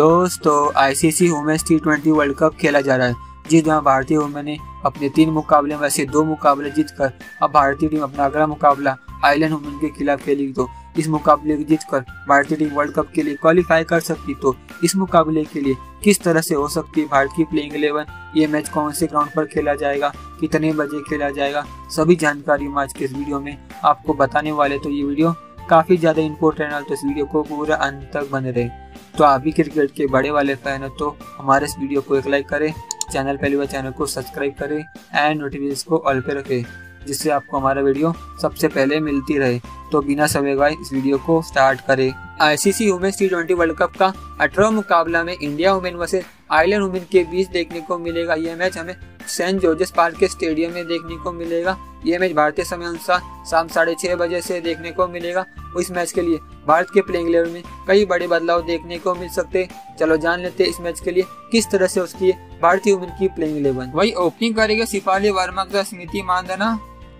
दोस्तों ICC women's T20 world cup खेला जा रहा है, जिस दौरान भारतीय वुमेन ने अपने 3 मुकाबले में से 2 मुकाबले जीतकर अब भारतीय टीम अपना अगला मुकाबला आयरलैंड वुमेन के खिलाफ खेलेगी। तो इस मुकाबले को जीतकर भारतीय टीम वर्ल्ड कप के लिए क्वालिफाई कर सकती। तो इस मुकाबले के लिए किस तरह से हो सकती है भारत की प्लेइंग 11, ये मैच कौन से ग्राउंड पर खेला जाएगा, कितने बजे खेला जाएगा, सभी जानकारी हम आज के इस वीडियो में आपको बताने वाले। तो ये वीडियो काफी ज्यादा इम्पोर्टेंट है, तो इस वीडियो को पूरा अंत तक बने रहे। तो आप भी क्रिकेट के बड़े वाले फैन हो तो हमारे इस वीडियो को एक लाइक करें, चैनल पहली बार चैनल को सब्सक्राइब करें एंड नोटिफिकेशन को ऑल पे रखें, जिससे आपको हमारा वीडियो सबसे पहले मिलती रहे। तो बिना समय गवाए इस वीडियो को स्टार्ट करें। ICC women's T20 world cup का 18वां मुकाबला में India women versus Ireland women के बीच देखने को मिलेगा। यह मैच हमें सेंट जॉर्जेस पार्क के स्टेडियम में देखने को मिलेगा। यह मैच भारतीय समय अनुसार शाम 6:30 बजे से देखने को मिलेगा। इस मैच के लिए भारत के प्लेइंग 11 में कई बड़े बदलाव देखने को मिल सकते। चलो जान लेते इस मैच के लिए किस तरह से उसकी भारतीय वुमेन की प्लेइंग 11। वही ओपनिंग करेगा शिफाली वर्मा का स्मृति मानधना,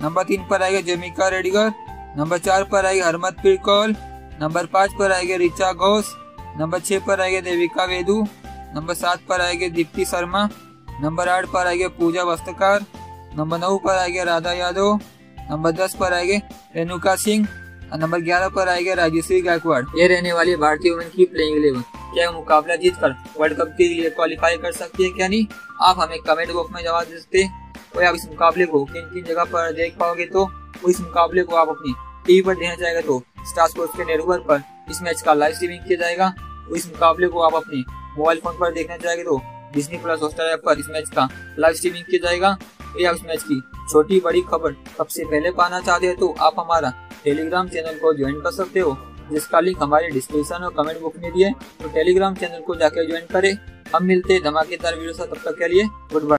नंबर 3 पर आएगा जेमिका रेडिगर, नंबर 4 पर आएगी हरमनप्रीत कौर, नंबर 5 पर आएगी रिचा घोष, नंबर 6 पर आएगी देविका वेदू, नंबर 7 पर आएगी दीप्ति शर्मा, नंबर 8 पर आएगी पूजा वस्त्रकर, नंबर 9 पर आएगी राधा यादव, नंबर 10 पर आएगी रेणुका सिंह और नंबर 11 पर आएगी राजेश्वरी गायकवाड़। ये रहने वाली भारतीय वुमेन की प्लेइंग 11। क्या मुकाबला जीतकर वर्ल्ड कप के लिए क्वालिफाई कर सकती है क्या नहीं, आप हमें कमेंट बॉक्स में जवाब दे सकते हैं। आप इस मुकाबले को किन किन जगह पर देख पाओगे, तो इस मुकाबले को आप अपनी टीवी पर देखना चाहेगा तो स्टार स्पोर्ट्स के नेटवर्क पर इस मैच का लाइव स्ट्रीमिंग किया जाएगा। इस मुकाबले को आप अपने मोबाइल फोन पर देखना चाहेंगे तो डिज्नी प्लस हॉटस्टार ऐप पर इस मैच का लाइव स्ट्रीमिंग किया जाएगा। या इस मैच की छोटी बड़ी खबर सबसे पहले पाना चाहते हैं तो आप हमारा टेलीग्राम चैनल को ज्वाइन कर सकते हो, जिसका लिंक हमारे डिस्क्रिप्शन और कमेंट बॉक्स में दिया है। तो टेलीग्राम चैनल को जाकर ज्वाइन करें। हम मिलते हैं धमाकेदार वीडियो से, तब तक के लिए गुड बाय।